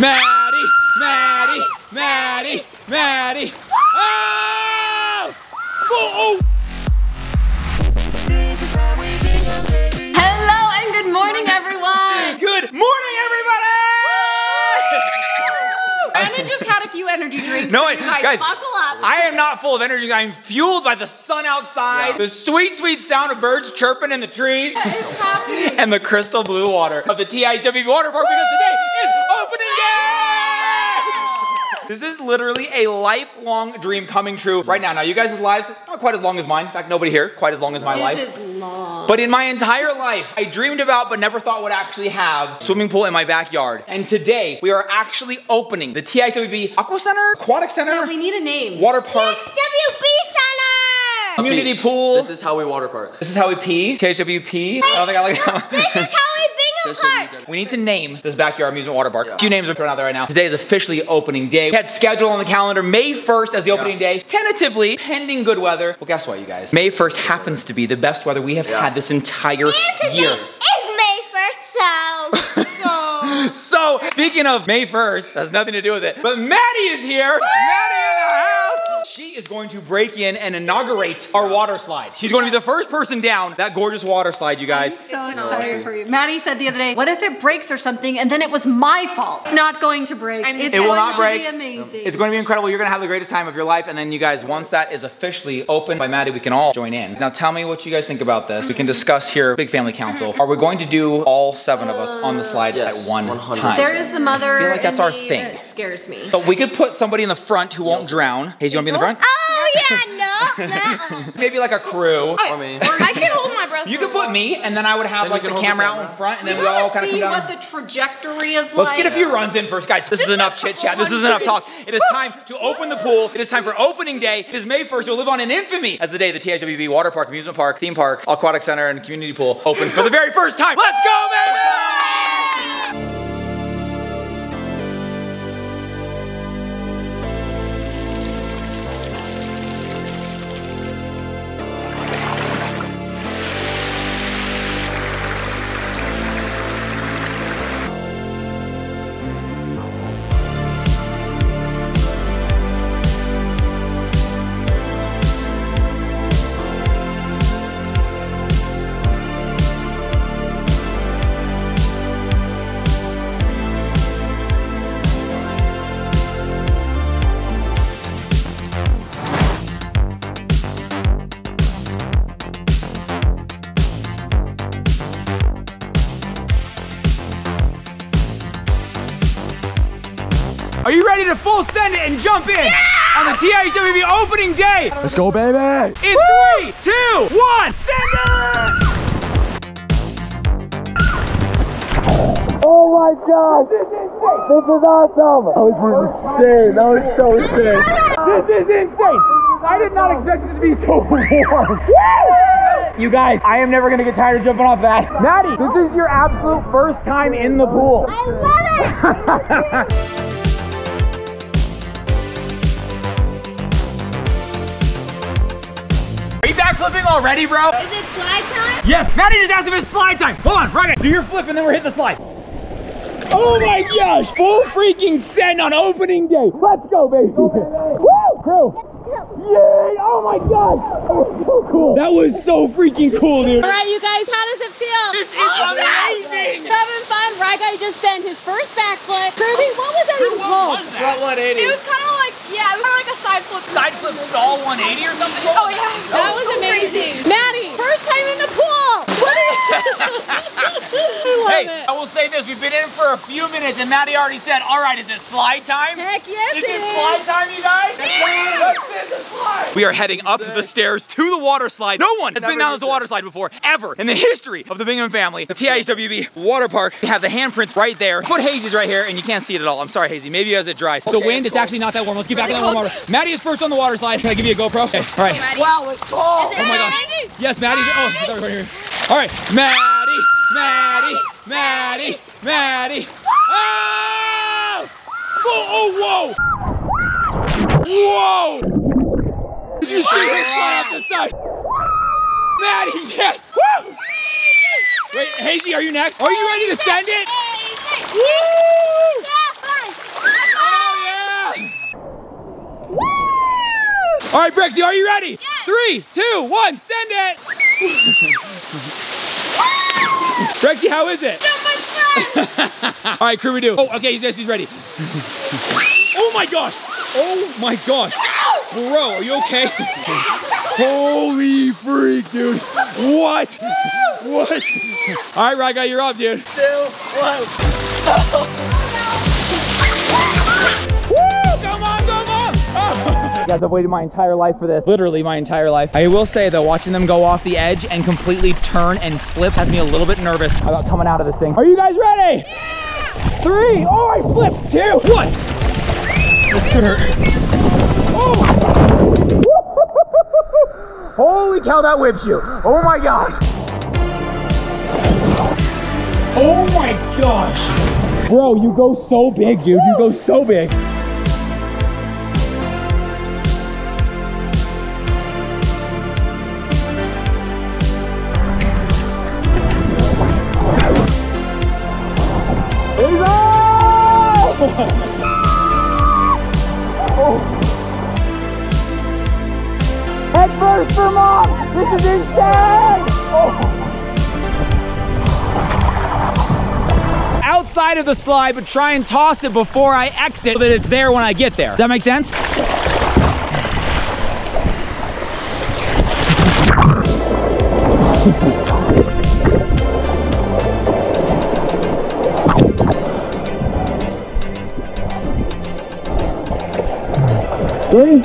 Maddie! Maddie! Maddie! Maddie! Oh! Oh! Hello and good morning, everyone! Good morning, everybody! Brandon just had a few energy drinks. No, so guys, buckle up. I am not full of energy. I am fueled by the sun outside, the sweet, sweet sound of birds chirping in the trees, and the crystal blue water of the THW Water Park because today is opening day! This is literally a lifelong dream coming true right now. Now, you guys' lives, not quite as long as mine. In fact, nobody here, quite as long as my life. This is long. But in my entire life, I dreamed about but never thought would actually have a swimming pool in my backyard. And today, we are actually opening the THWB Aqua Center, Aquatic Center. Yeah, we need a name. Water Park. THWB Center! Community Pool. This is how we water park. This is how we pee. THWP. I don't think I like that one. This is how we Park. We need to name this backyard amusement water park. A few names are thrown out there right now. Today is officially opening day. We had scheduled on the calendar May 1st as the opening day, tentatively, pending good weather. Well, guess what, you guys? May 1st happens to be the best weather we have had this entire year. It's May 1st, so. So, speaking of May 1st, has nothing to do with it, but Maddie is here. She is going to break in and inaugurate our water slide. She's going to be the first person down that gorgeous water slide, you guys. I'm so excited for you. Maddie said the other day, what if it breaks or something and then it was my fault? It's not going to break. I mean, it will not break. It's going to be amazing. It's going to be incredible. You're going to have the greatest time of your life. And then you guys, once that is officially open by Maddie, we can all join in. Now tell me what you guys think about this. We can discuss here, big family council. Are we going to do all seven of us on the slide at one time? There is the mother. I feel like that's our thing. It scares me. But we could put somebody in the front who won't drown. Hey, you want to be in the front? Oh yeah, no. Maybe like a crew. Or me. I can hold my breath. You can put me, and then I would have like the camera out in front, and then we all kind of come down. Let's see what the trajectory is like. Let's get a few runs in first, guys. This is enough chit chat. This is enough talk. It is time to open the pool. It is time for opening day. It is May 1st. We'll live on in infamy as the day the THWB Water Park, Amusement Park, Theme Park, Aquatic Center, and Community Pool open for the very first time. Let's go, baby! Are you ready to full send it and jump in on the THWB opening day? Let's go, baby. In Woo! 3, 2, 1, send it! Oh my God, this is awesome. That was insane, that was so insane. This is insane. I did not expect it to be so warm. You guys, I am never gonna get tired of jumping off that. Maddie, this is your absolute first time in the pool. I love it. Are you backflipping already, bro? Is it slide time? Yes, Maddie just asked if it's slide time. Hold on, Ryan, do your flip and then we're hitting the slide. Oh my gosh, full freaking send on opening day. Let's go, baby. Go, baby. Woo, crew. Yay, oh my gosh. That was so cool. That was so freaking cool, dude. All right, you guys, how does it feel? This is amazing. Having fun, Ryan just sent his first backflip. Kirby, what was that even called? Front 180. It was kind of like, yeah, it was like a side flip. Side flip stall 180 or something? Oh yeah, that was amazing. Maddie, first time in the pool. Hey, I will say this, we've been in for a few minutes and Maddie already said, all right, is it slide time? Heck yes, it is. Is it slide time, you guys? Yeah. We are heading up the stairs to the water slide. No one has been down this water slide before, ever, in the history of the Bingham family. The THWB Water Park, we have the handprints right there. Put Hazy's right here and you can't see it at all. I'm sorry, Hazy, maybe as it dries. Okay, the wind, it's actually not that warm. Let's get back in the water. Maddie is first on the water slide. Can I give you a GoPro? Okay, all right. Hey, wow, it's cold. Oh my gosh. Yes, Maddie. Oh, sorry, right here. All right, Maddie, Maddie, Maddie, Maddie. Oh! Whoa, oh, whoa! Whoa! Did you see her fly off the side? Maddie, yes! Woo! Wait, Hazy, are you next? Are you ready to send it? Woo! All right, Brixie, are you ready? Yes. 3, 2, 1, send it. Brixie, how is it? So much fun. All right, crew, we do. Oh, okay, he's ready. Oh my gosh. Oh my gosh. Bro, are you okay? Holy freak, dude. What? What? All right, Ryga, you're up, dude. 2, 1. Woo, come on, come on. Oh. Guys, I've waited my entire life for this. Literally my entire life. I will say though, watching them go off the edge and completely turn and flip has me a little bit nervous about coming out of this thing. Are you guys ready? Yeah. 3, oh, I flipped. 2, 1. This could hurt. Oh. Holy cow, that whips you. Oh my gosh. Oh my gosh. Bro, you go so big, dude. You go so big. First for mom! This is insane! Oh. Outside of the slide, but try and toss it before I exit so that it's there when I get there. Does that make sense? Ready?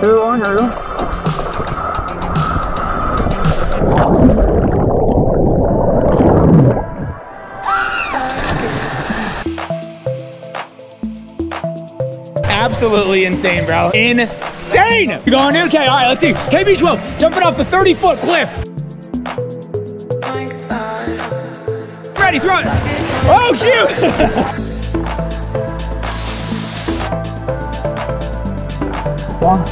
2, 1, here we go. Absolutely insane, bro. Insane! You're going in? Okay, all right, let's see. KB12, jumping off the 30-foot cliff. Ready, throw it. Oh, shoot! 1.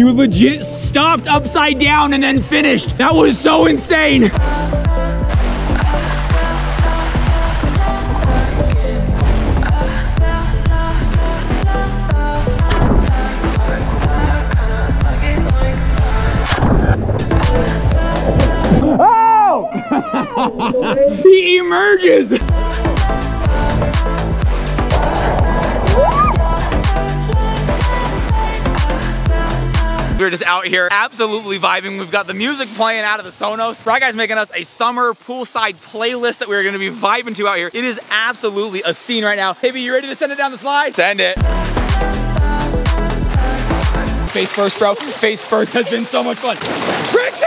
You legit stopped upside down and then finished. That was so insane. Oh! He emerges. We're just out here absolutely vibing. We've got the music playing out of the Sonos. Ryga's making us a summer poolside playlist that we're gonna be vibing to out here. It is absolutely a scene right now. Baby, you ready to send it down the slide? Send it. Face first, bro. Face first has been so much fun. Brixie!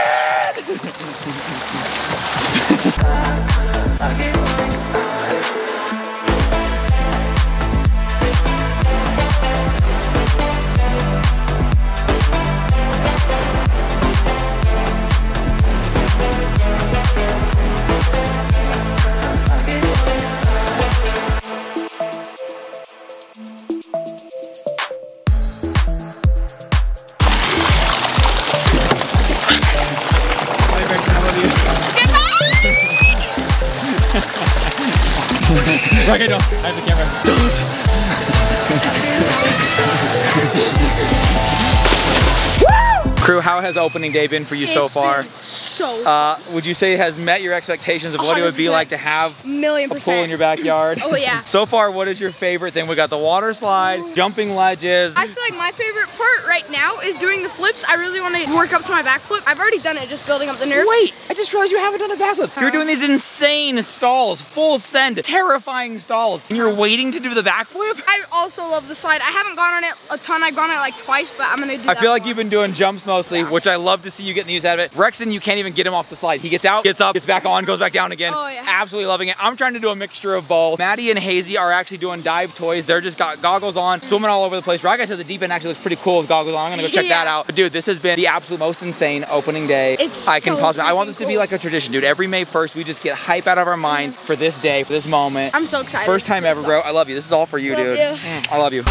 Okay, no, I have the camera. Don't. Woo! Crew, how has opening day been for you so far? So would you say it has met your expectations of what it would be like to have a pool in your backyard? Oh yeah. So far, what is your favorite thing? We got the water slide, jumping ledges. I feel like my favorite part right now is doing the flips. I really want to work up to my backflip. I've already done it, just building up the nerves. Wait, I just realized you haven't done a backflip. You're doing these insane stalls, full send, terrifying stalls, and you're waiting to do the backflip? I also love the slide. I haven't gone on it a ton. I've gone on it like twice, but I'm gonna do that. I feel like you've been doing jumps mostly, which I love to see you getting the use out of it. Brixie, you can't even get him off the slide. He gets out, gets up, gets back on, goes back down again. Oh, yeah. Absolutely loving it. I'm trying to do a mixture of both. Maddie and Hazy are actually doing dive toys. They're just got goggles on, swimming all over the place. Ryga said the deep end actually looks pretty cool with goggles on. I'm gonna go check that out. But dude, this has been the absolute most insane opening day I want this to be like a tradition, dude. Every May 1st, we just get hype out of our minds for this day, for this moment. I'm so excited. First time ever, bro. I love you. This is all for you, dude. I love you.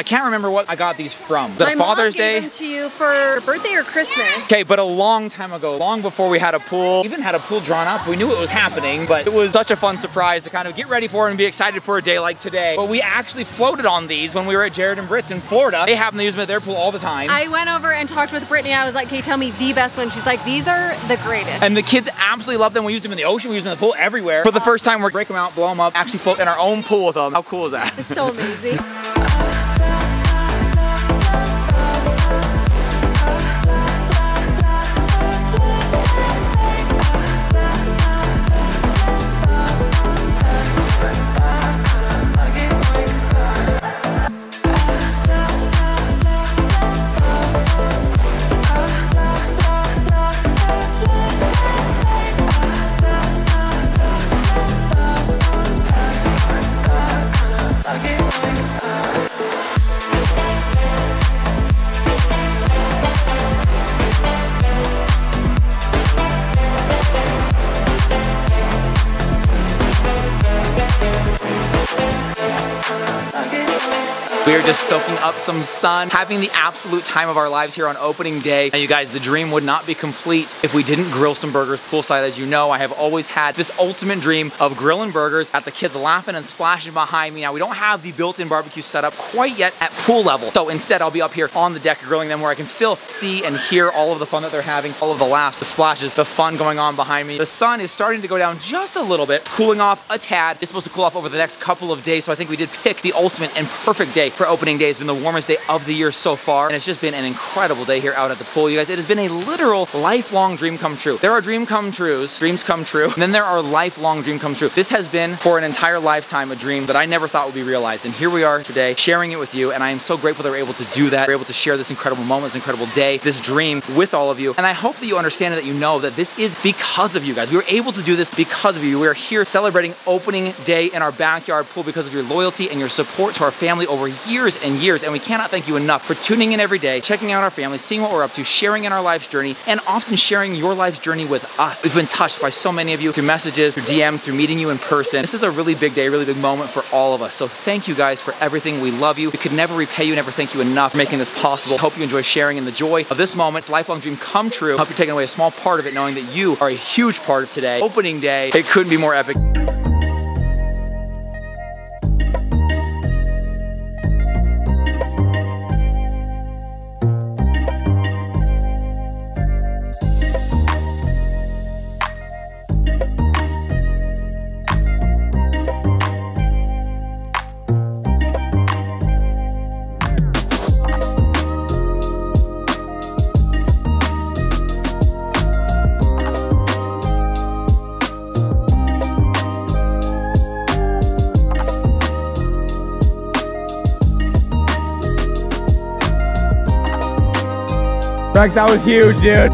I can't remember what I got these from. The Father's Day? My mom gave them to you for birthday or Christmas. Okay, but a long time ago, long before we had a pool, even had a pool drawn up, we knew it was happening, but it was such a fun surprise to kind of get ready for and be excited for a day like today. But we actually floated on these when we were at Jared and Britt's in Florida. They happen to use them at their pool all the time. I went over and talked with Brittany. I was like, can you tell me the best one? She's like, these are the greatest. And the kids absolutely love them. We used them in the ocean, we used them in the pool, everywhere. For the first time, we're breaking them out, blow them up, actually float in our own pool with them. How cool is that? It's so amazing. We're just soaking up some sun, having the absolute time of our lives here on opening day. And you guys, the dream would not be complete if we didn't grill some burgers poolside. As you know, I have always had this ultimate dream of grilling burgers at the kids laughing and splashing behind me. Now, we don't have the built-in barbecue setup quite yet at pool level. So instead, I'll be up here on the deck grilling them where I can still see and hear all of the fun that they're having, all of the laughs, the splashes, the fun going on behind me. The sun is starting to go down just a little bit, cooling off a tad. It's supposed to cool off over the next couple of days. So I think we did pick the ultimate and perfect day for opening day. It's been the warmest day of the year so far, and it's just been an incredible day here out at the pool. You guys, it has been a literal lifelong dream come true. There are dreams come true, and then there are lifelong dream come true. This has been, for an entire lifetime, a dream that I never thought would be realized, and here we are today sharing it with you, and I am so grateful that we're able to do that. We're able to share this incredible moment, this incredible day, this dream with all of you, and I hope that you understand and that you know that this is because of you guys. We were able to do this because of you. We are here celebrating opening day in our backyard pool because of your loyalty and your support to our family over years and years, and we cannot thank you enough for tuning in every day, checking out our family, seeing what we're up to, sharing in our life's journey, and often sharing your life's journey with us. We've been touched by so many of you through messages, through DMs, through meeting you in person. This is a really big day, really big moment for all of us. So thank you guys for everything. We love you. We could never repay you, never thank you enough for making this possible. Hope you enjoy sharing in the joy of this moment. It's a lifelong dream come true. Hope you're taking away a small part of it, knowing that you are a huge part of today. Opening day, it couldn't be more epic. Rex, that was huge, dude.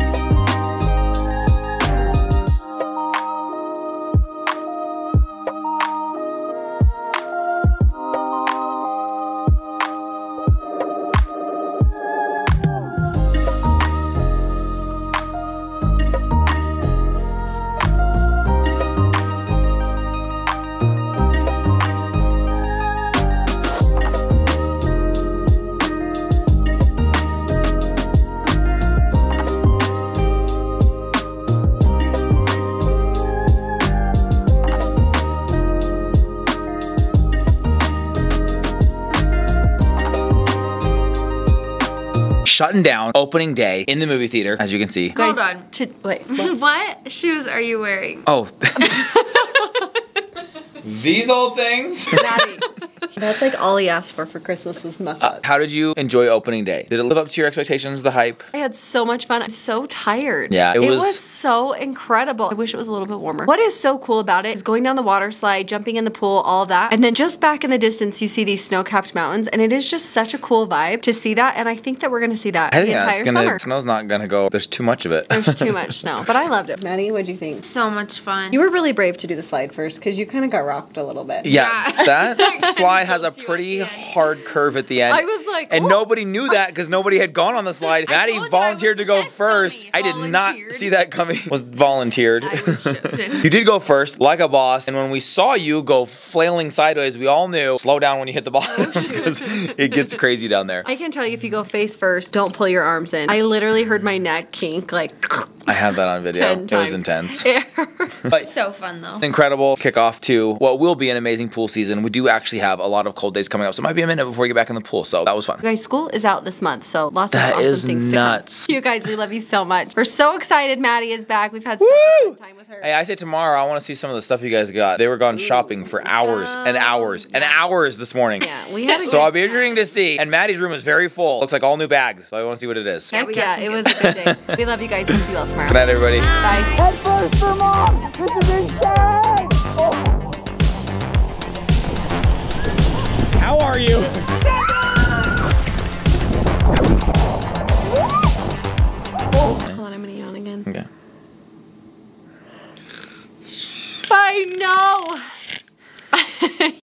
Shutting down opening day in the movie theater, as you can see. Guys, hold on. Wait. What shoes are you wearing? Oh. These old things. Daddy. That's like all he asked for Christmas was muffins. How did you enjoy opening day? Did it live up to your expectations, the hype? I had so much fun. I'm so tired. Yeah, it was so incredible. I wish it was a little bit warmer. What is so cool about it is going down the water slide, jumping in the pool, all that. And then just back in the distance, you see these snow-capped mountains, and it is just such a cool vibe to see that, and I think that we're gonna see that the entire summer. Snow's not gonna go. There's too much of it. There's too much snow, but I loved it. Maddie, what'd you think? So much fun. You were really brave to do the slide first, because you kind of got rocked a little bit. Yeah, that slide mine has a pretty hard curve at the end. I was like, and nobody knew that because nobody had gone on the slide. Maddie volunteered to go first. I did not see that coming. Was volunteered. You did go first, like a boss. And when we saw you go flailing sideways, we all knew slow down when you hit the bottom because it gets crazy down there. I can tell you, if you go face first, don't pull your arms in. I literally heard my neck kink like. I have that on video. It was intense. But so fun though. Incredible kickoff to what will be an amazing pool season. We do actually have a lot of cold days coming up, so it might be a minute before we get back in the pool. So that was fun. You guys, school is out this month, so lots of awesome things to come. That is nuts. You guys, we love you so much. We're so excited. Maddie is back. We've had such a fun time with her. Hey, I say tomorrow I want to see some of the stuff you guys got. They were gone shopping for hours and hours and hours this morning. Yeah, we had. So I'll be interesting to see. And Maddie's room is very full. Looks like all new bags. So I want to see what it is. Heck yeah, it was a good day. We love you guys. We'll see you all tomorrow. Good night, everybody. Bye. Head first for mom. This is insane. Oh. How are you? Hold on, I'm gonna yawn again. Okay. I know.